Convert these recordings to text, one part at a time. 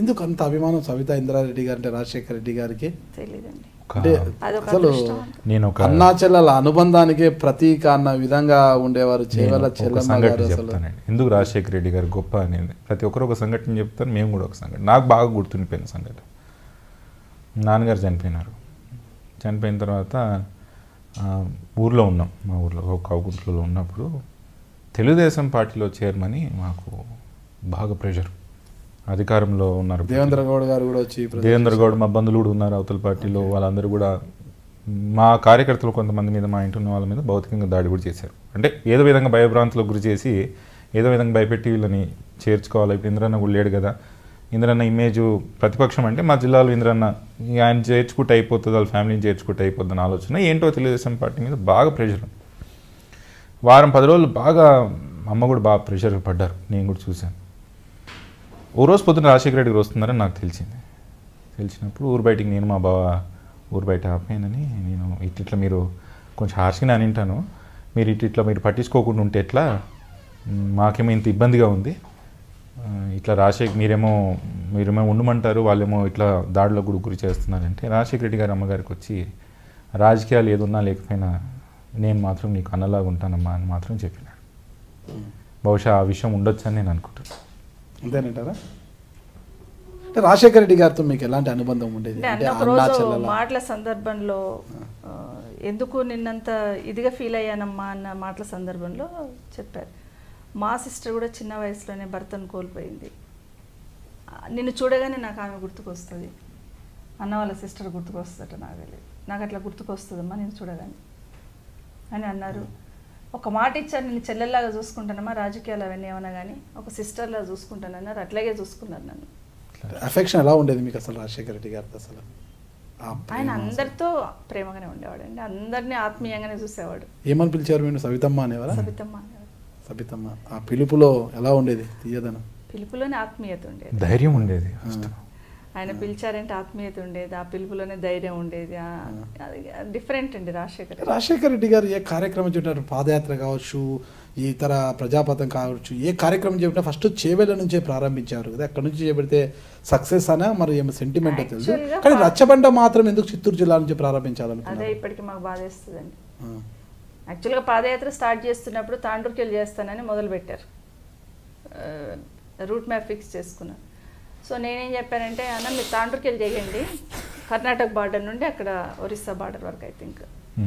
ఎందుకు అంత అభిమానం సబితా ఇంద్రారెడ్డి గారు అంటే రాజశేఖర్ రెడ్డి గారికి తెలియదండి. నేను ఒక అన్నా చెల్లెల అనుబంధానికే ప్రతీక అన్న విధంగా ఉండేవారు. చెల్లెల చెప్తానండి ఎందుకు రాజశేఖర్ రెడ్డి గారు గొప్ప అనేది. ప్రతి ఒక్కరు ఒక సంఘటన చెప్తాను, మేము కూడా ఒక సంఘటన నాకు బాగా గుర్తుండిపోయిన సంఘటన. నాన్నగారు చనిపోయిన తర్వాత ఊర్లో ఉన్నాం, మా ఊర్లో కావుగుంట్లలో ఉన్నప్పుడు తెలుగుదేశం పార్టీలో చేరమని మాకు బాగా ప్రెషర్. అధికారంలో ఉన్నారు దేవేంద్రగౌడ్ గారు కూడా వచ్చి, దేవేంద్రగౌడ్ మా బంధువులు కూడా ఉన్నారు అవతల పార్టీలో, వాళ్ళందరూ కూడా మా కార్యకర్తలు కొంతమంది మీద, మా ఇంటి ఉన్న వాళ్ళ మీద భౌతికంగా దాడి కూడా చేశారు. అంటే ఏదో విధంగా భయభ్రాంతులకు గురి చేసి ఏదో విధంగా భయపెట్టి వీళ్ళని చేర్చుకోవాలి. ఇప్పుడు ఇంద్రన్న కూడా లేడు కదా, ఇంద్రన్న ఇమేజు ప్రతిపక్షం అంటే మా జిల్లాలో ఇంద్రన్న ఆయన చేర్చుకుంటే అయిపోతుంది, వాళ్ళ ఫ్యామిలీని చేర్చుకుంటే అయిపోతుంది ఆలోచన ఏంటో తెలుగుదేశం పార్టీ మీద బాగా ప్రెషర్. వారం 10 రోజులు బాగా అమ్మ కూడా బాగా ప్రెషర్ పడ్డారు, నేను కూడా చూశాను. ఓ రోజు పొద్దున్న రాజశేఖర రెడ్డి గారు వస్తున్నారని నాకు తెలిసినప్పుడు ఊరు బయటికి నేను మా బావ ఊరు బయట ఆపేనని, నేను ఇట్లా మీరు కొంచెం హార్ష్గానే అని వింటాను, మీరు ఇట్లా పట్టించుకోకుండా ఉంటే ఎట్లా, మాకేమో ఇంత ఇబ్బందిగా ఉంది, ఇట్లా రాజశేఖర్ మీరేమో ఉండమంటారు, వాళ్ళేమో ఇట్లా దాడిలో గురి చేస్తున్నారంటే రాజశేఖర రెడ్డి గారు అమ్మగారికి వచ్చి రాజకీయాలు ఏదున్నా లేకపోయినా నేను మాత్రం నీకు అన్నలాగా ఉంటానమ్మా అని మాత్రం చెప్పినాడు. బహుశా ఆ విషయం ఉండొచ్చు అని నేను అనుకుంటున్నాను. అంతేనంటారా? అంటే రాజశేఖర రెడ్డి గారితో మీకు ఎలాంటి అనుబంధం ఉండేది? మాటల సందర్భంలో ఎందుకు నిన్నంత ఇదిగా ఫీల్ అయ్యానమ్మా అన్న మాటల సందర్భంలో చెప్పారు. మా సిస్టర్ కూడా చిన్న వయసులోనే భర్తను కోల్పోయింది. నిన్ను చూడగానే నాకు ఆమె గుర్తుకొస్తుంది, అన్న వాళ్ళ సిస్టర్ గుర్తుకొస్తుందట. నాకు అట్లా గుర్తుకొస్తుందమ్మా నేను చూడగానే అని అన్నారు. ఒక మాట ఇచ్చారు, నేను చెల్లెల్లాగా చూసుకుంటానమ్మా, రాజకీయాలు అవన్నీ ఏమన్నా కానీ ఒక సిస్టర్లా చూసుకుంటానన్నారు. అట్లాగే చూసుకున్నారు నన్ను. అఫెక్షన్ ఎలా ఉండేది మీకు అసలు రాజశేఖర రెడ్డి గారితో? అసలు ఆయన అందరితో ప్రేమగానే ఉండేవాడు అండి, అందరినీ ఆత్మీయంగానే చూసేవాడు. ఏమని పిలిచారు మీరు? సబితమ్మ అనేవారు. సబితమ్మ ఆ పిలుపులో ఎలా ఉండేది? తీయదనం పిలుపులోనే ఆత్మీయత ఉండేది, ధైర్యం ఉండేది. ఆయన పిలిచారంటే ఆత్మీయత ఉండేది, ఆ పిలుపులోనే ధైర్యం ఉండేది. డిఫరెంట్ అండి రాజశేఖర రెడ్డి గారు. ఏ కార్యక్రమం చెప్పినారు, పాదయాత్ర కావచ్చు, ఇతర ప్రజాపథం కావచ్చు, ఏ కార్యక్రమం చెప్పినా ఫస్ట్ చేవెళ్ళ నుంచే ప్రారంభించారు కదా, అక్కడ నుంచి చేపడితే సక్సెస్ అనే మరి ఏమో సెంటిమెంట్ తెలుసు. కానీ రచ్చబండ మాత్రం ఎందుకు చిత్తూరు జిల్లా నుంచి ప్రారంభించాలనుకున్నారు? అదే ఇప్పటికీ మాకు బాధ వేస్తుందండి. యాక్చువల్గా పాదయాత్ర స్టార్ట్ చేస్తున్నప్పుడు తాండూరుకెళ్ళి చేస్తానని మొదలుపెట్టారు, రూట్ మ్యాప్ ఫిక్స్ చేసుకున్నారు. సో నేనేం చెప్పానంటే, అన్న మీరు తాండూరుకెళ్ళి చేయండి, కర్ణాటక బార్డర్ నుండి అక్కడ ఒరిస్సా బార్డర్ వరకు ఐ థింక్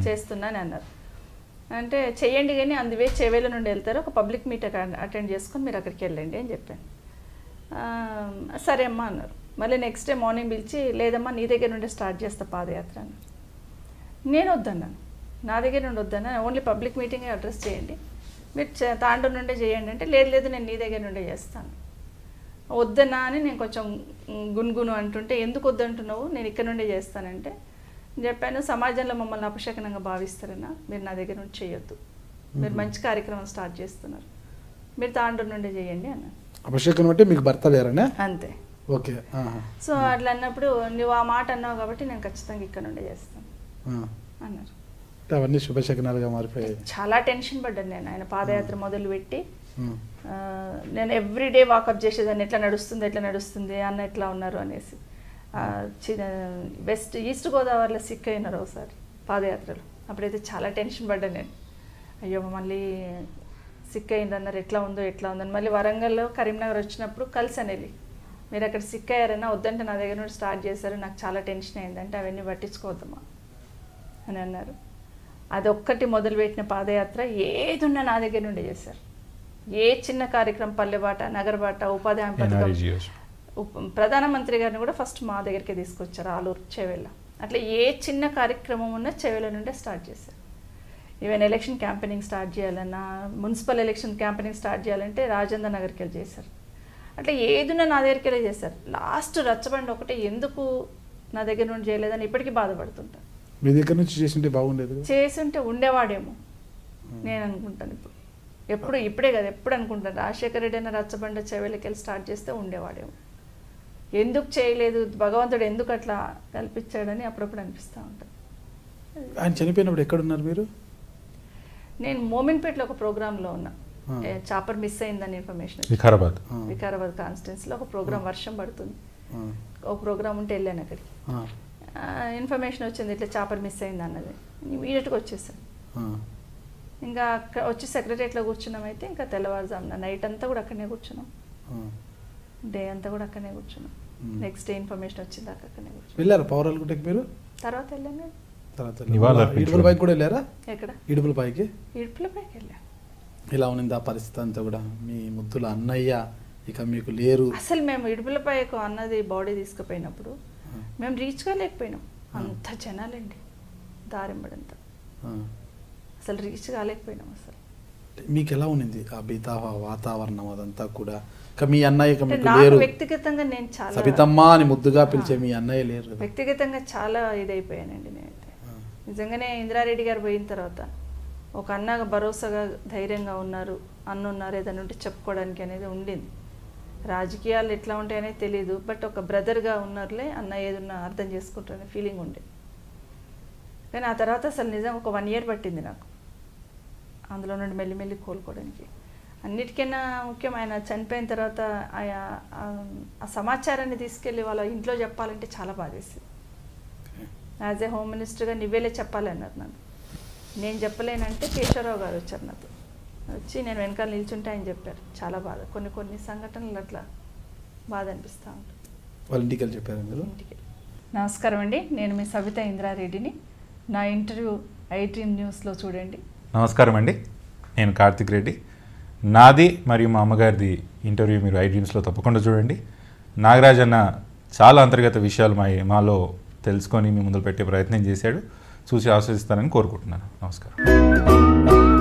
చేస్తున్నాను అన్నారు. అంటే చేయండి కానీ అందువే చేవేళ్ళ నుండి వెళ్తారు, ఒక పబ్లిక్ మీట్ అటెండ్ చేసుకొని మీరు అక్కడికి వెళ్ళండి అని చెప్పాను. సరే అమ్మా అన్నారు. మళ్ళీ నెక్స్ట్ డే మార్నింగ్ పిలిచి, లేదమ్మా నీ దగ్గర నుండి స్టార్ట్ చేస్తా పాదయాత్ర అన్నారు. నేను వద్దన్నాను, నా దగ్గర నుండి వద్దన్నాను, ఓన్లీ పబ్లిక్ మీటింగే అడ్రస్ చేయండి, మీరు తాండూరు నుండే చేయండి అంటే, లేదు నేను నీ దగ్గర నుండే చేస్తాను. వద్దనా అని నేను కొంచెం గునుగును అంటుంటే, ఎందుకు వద్దంటున్నావు, నేను ఇక్కడ నుండే చేస్తానంటే చెప్పాను. సమాజంలో మమ్మల్ని అపశకనంగా భావిస్తారన్నా, మీరు నా దగ్గర నుండి చేయొద్దు, మీరు మంచి కార్యక్రమం స్టార్ట్ చేస్తున్నారు, మీరు తాండూరు నుండే చేయండి అన్న. అపశకనం అంటే మీకు భర్త లేరనే అంతే. ఓకే. సో అట్లా అన్నప్పుడు నువ్వు ఆ మాట అన్నావు కాబట్టి నేను ఖచ్చితంగా ఇక్కడ నుండే చేస్తాను అన్నారు. అవన్నీ శుభశకనాలుగా మారిపోయాయి. చాలా టెన్షన్ పడ్డాను నేను. ఆయన పాదయాత్ర మొదలుపెట్టి నేను ఎవ్రీడే వాకప్ చేసేదాన్ని, ఎట్లా నడుస్తుంది అన్న ఎట్లా ఉన్నారు అనేసి. ఈస్ట్ గోదావరిలో సిక్ అయినారు ఒకసారి పాదయాత్రలో, అప్పుడైతే చాలా టెన్షన్ పడ్డాను నేను. అయ్యో మళ్ళీ సిక్ అయిందన్నారు, ఎట్లా ఉందని. మళ్ళీ వరంగల్లో కరీంనగర్ వచ్చినప్పుడు కలిసి అనేది, మీరు అక్కడ సిక్ అయ్యారన్నా, వద్దంటే నా దగ్గర నుండి స్టార్ట్ చేశారు, నాకు చాలా టెన్షన్ అయిందంటే అవన్నీ పట్టించుకోవద్దమ్మా అని అన్నారు. అదొక్కటి మొదలుపెట్టిన పాదయాత్ర ఏదున్నా నా దగ్గర నుండి చేశారు. ఏ చిన్న కార్యక్రమం, పల్లెబాట, నగరబాట, ఉపాధి హామీ పథకం, ప్రధానమంత్రి గారిని కూడా ఫస్ట్ మా దగ్గరికి తీసుకొచ్చారు ఆలూరు చెవేళ్ళ. అట్లా ఏ చిన్న కార్యక్రమం ఉన్నా చెవేళ్ళ నుండే స్టార్ట్ చేశారు. ఈవెన్ ఎలక్షన్ క్యాంపెయినింగ్ స్టార్ట్ చేయాలన్నా, మున్సిపల్ ఎలక్షన్ క్యాంపెయినింగ్ స్టార్ట్ చేయాలంటే రాజేంద్ర నగర్కి వెళ్ళి చేశారు. అట్లా ఏదున్నా నా దగ్గరికి వెళ్ళి చేశారు. లాస్ట్ రచ్చబండి ఒకటే ఎందుకు నా దగ్గర నుండి చేయలేదని ఇప్పటికీ బాధపడుతుంటాను. మీ దగ్గర నుంచి చేసింటే బాగుండేది, చేసింటే ఉండేవాడేమో నేను అనుకుంటాను. ఇప్పుడే కదా అనుకుంటాను, రాజశేఖర రెడ్డి అన్న రచ్చబండ చెవిలకెళ్ళి స్టార్ట్ చేస్తే ఉండేవాడేమో. ఎందుకు చేయలేదు, భగవంతుడు ఎందుకు అట్లా కల్పించాడని అప్పుడప్పుడు అనిపిస్తూ ఉంటుంది. ఆయన చనిపోయినప్పుడు ఎక్కడున్నారు మీరు? నేను మోమిన్పేటలో ఒక ప్రోగ్రాంలో ఉన్నా, చాపర్ మిస్ అయిందని ఇన్ఫర్మేషన్ వికారాబాద్ కాన్స్టిట్యున్సీలో ఒక ప్రోగ్రాం, వర్షం పడుతుంది, ఒక ప్రోగ్రాం ఉంటే వెళ్ళాను అక్కడికి. ఇన్ఫర్మేషన్ వచ్చింది ఇట్లా చాపర్ మిస్ అయింది అన్నది, ఇమీడియట్గా వచ్చేసాను. ఇంకా వచ్చి సెక్రటరియట్లో కూర్చున్నాం. అయితే ఇంకా తెల్లవారుజామున నైట్ అంతా కూడా అక్కడనే కూర్చున్నాం, డే అంతా కూడా అక్కడనే కూర్చున్నాం. నెక్స్ట్ డే ఇన్ఫర్మేషన్ వచ్చింది దాకా అక్కడనే కూర్చున్నాం. వెళ్ళారు పౌరాలకోటకి మీరు? తర్వాత వెళ్ళాను. ఇడుపులపైకి కూడా వెళ్ళారా? ఎక్కడ? ఇడుపులపైకి వెళ్ళాను. ఇలా ఉన్నది ఆ పరిస్థితి అంతా కూడా. మీ ముద్దుల అన్నయ్య ఇక మీకు లేరు. అసలు మేము ఇడుపులపైకి అన్నది బాడీ తీసుకుపోయినప్పుడు మేము రీచ్ కాలేకపోయినాం, అంత జనాలండి దారింబడంతా, అసలు రీచ్ కాలేకపోయినాం. అసలు మీకు ఎలా ఉన్నది ఆ బీతా వాతావరణం అదంతా కూడా? మీ అన్నయ్య వ్యక్తిగతంగా నేను చాలా సబితమ్మా అని ముద్దుగా పిలిచే మీ అన్నయ్య లేరు. వ్యక్తిగతంగా చాలా ఇదైపోయానండి నేనైతే. నిజంగానే ఇంద్రారెడ్డి గారు పోయిన తర్వాత ఒక అన్నగా భరోసాగా ధైర్యంగా ఉన్నారు, అన్న ఉన్నారు, ఏదన్నా ఉంటే చెప్పుకోవడానికి అనేది ఉండింది. రాజకీయాలు ఎట్లా ఉంటాయనే తెలియదు, బట్ ఒక బ్రదర్గా ఉన్నారులే, అన్న ఏదన్నా అర్థం చేసుకుంటారనే ఫీలింగ్ ఉండేది. కానీ ఆ తర్వాత అసలు నిజంగా ఒక 1 year పట్టింది నాకు అందులో నుండి మెల్లిమెల్లి కోలుకోవడానికి. అన్నిటికైనా ముఖ్యం ఆయన చనిపోయిన తర్వాత ఆ సమాచారాన్ని తీసుకెళ్ళి వాళ్ళ ఇంట్లో చెప్పాలంటే చాలా బాధేసింది. యాజ్ ఏ హోమ్ మినిస్టర్గా నువ్వేలే చెప్పాలన్నారు నన్ను. నేను చెప్పలేనంటే కేశవరావు గారు వచ్చారు నాతో, వచ్చి నేను వెనకాల నిల్చుంటే ఆయన చెప్పారు. చాలా బాధ, కొన్ని సంఘటనలు అట్లా బాధ అనిపిస్తూ ఉంటుంది. వాళ్ళ ఇంటికి చెప్పారు మీరు? ఇంటికి. నమస్కారం అండి, నేను మీ సబితా ఇంద్రారెడ్డిని. నా ఇంటర్వ్యూ ఐడ్రీమ్ న్యూస్లో చూడండి. నమస్కారం అండి, నేను కార్తిక్ రెడ్డి. నాది మరియు మా అమ్మగారిది ఇంటర్వ్యూ మీరు ఐడ్రీమ్స్లో తప్పకుండా చూడండి. నాగరాజ్ అన్న చాలా అంతర్గత విషయాలు మాలో తెలుసుకొని మీ ముందు పెట్టే ప్రయత్నం చేశాడు. చూసి ఆశ్వసిస్తానని కోరుకుంటున్నాను. నమస్కారం.